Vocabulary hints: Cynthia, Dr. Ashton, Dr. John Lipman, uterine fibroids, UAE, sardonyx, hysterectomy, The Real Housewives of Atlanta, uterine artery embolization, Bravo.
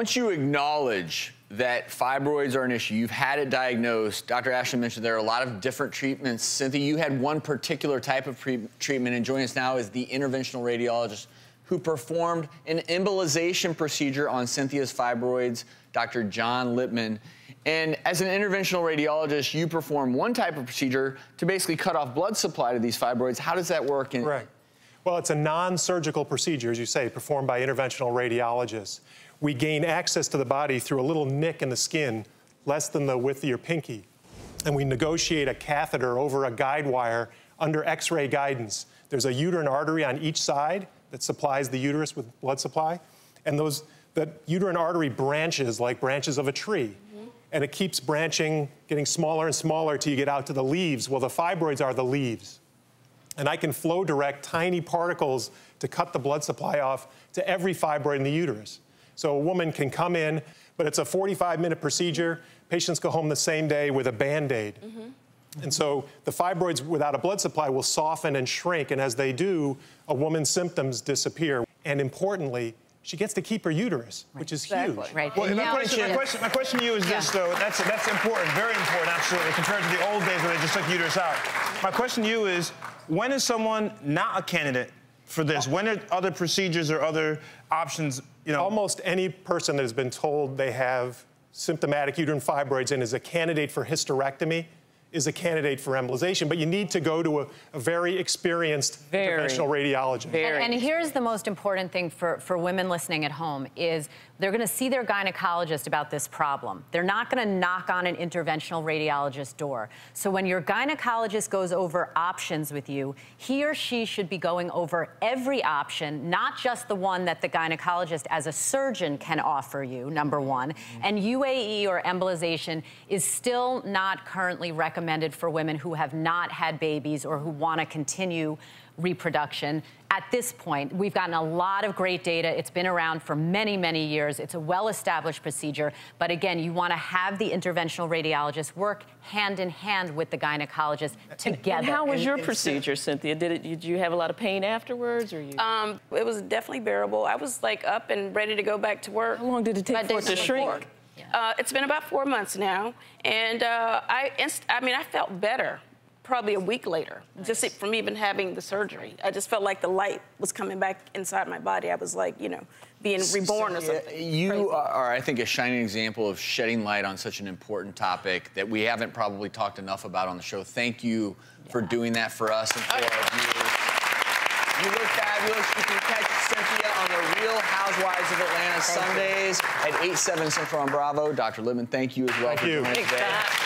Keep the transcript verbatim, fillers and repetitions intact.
Once you acknowledge that fibroids are an issue, you've had it diagnosed, Doctor Ashton mentioned there are a lot of different treatments. Cynthia, you had one particular type of treatment, and joining us now is the interventional radiologist who performed an embolization procedure on Cynthia's fibroids, Doctor John Lipman. And as an interventional radiologist, you perform one type of procedure to basically cut off blood supply to these fibroids. How does that work? And right. Well, it's a non-surgical procedure, as you say, performed by interventional radiologists. We gain access to the body through a little nick in the skin, less than the width of your pinky. And we negotiate a catheter over a guide wire under X-ray guidance. There's a uterine artery on each side that supplies the uterus with blood supply. And those, the uterine artery branches like branches of a tree. Mm-hmm. And it keeps branching, getting smaller and smaller till you get out to the leaves. Well, the fibroids are the leaves. And I can flow direct tiny particles to cut the blood supply off to every fibroid in the uterus. So a woman can come in, but it's a forty-five minute procedure. Patients go home the same day with a Band-Aid. Mm-hmm. And so the fibroids without a blood supply will soften and shrink, and as they do, a woman's symptoms disappear. And importantly, she gets to keep her uterus, right. which is exactly. huge. Right. Well, my, now, question, my, question, my question to you is yeah. this, though. That's, that's important, very important, absolutely, compared to the old days when they just took uterus out. My question to you is, when is someone not a candidate for this? When are other procedures or other options, you know? Almost any person that has been told they have symptomatic uterine fibroids and is a candidate for hysterectomy is a candidate for embolization, but you need to go to a, a very experienced very, interventional radiologist. Very. And, and here's the most important thing for, for women listening at home is they're gonna see their gynecologist about this problem. They're not gonna knock on an interventional radiologist door. So when your gynecologist goes over options with you, he or she should be going over every option, not just the one that the gynecologist as a surgeon can offer you, number one. Mm-hmm. And U A E or embolization is still not currently recommended recommended for women who have not had babies or who want to continue reproduction. At this point, we've gotten a lot of great data. It's been around for many, many years. It's a well-established procedure. But again, you want to have the interventional radiologist work hand-in-hand with the gynecologist together. And how was your procedure, Cynthia? Did, it, did you have a lot of pain afterwards? Or you? Um, it was definitely bearable. I was like up and ready to go back to work. How long did it take for it to shrink? Uh, it's been about four months now, and uh, I, inst I mean, I felt better probably a week later, nice. just from even having the surgery. I just felt like the light was coming back inside my body. I was like, you know, being reborn so, or something. You Crazy. are, I think, a shining example of shedding light on such an important topic that we haven't probably talked enough about on the show. Thank you yeah. for doing that for us and for okay. our viewers. You look fabulous. You can catch Cynthia on The Real Housewives of Atlanta Sundays at eight, seven Central on Bravo. Doctor Lipman, thank you as well thank for you. joining us today.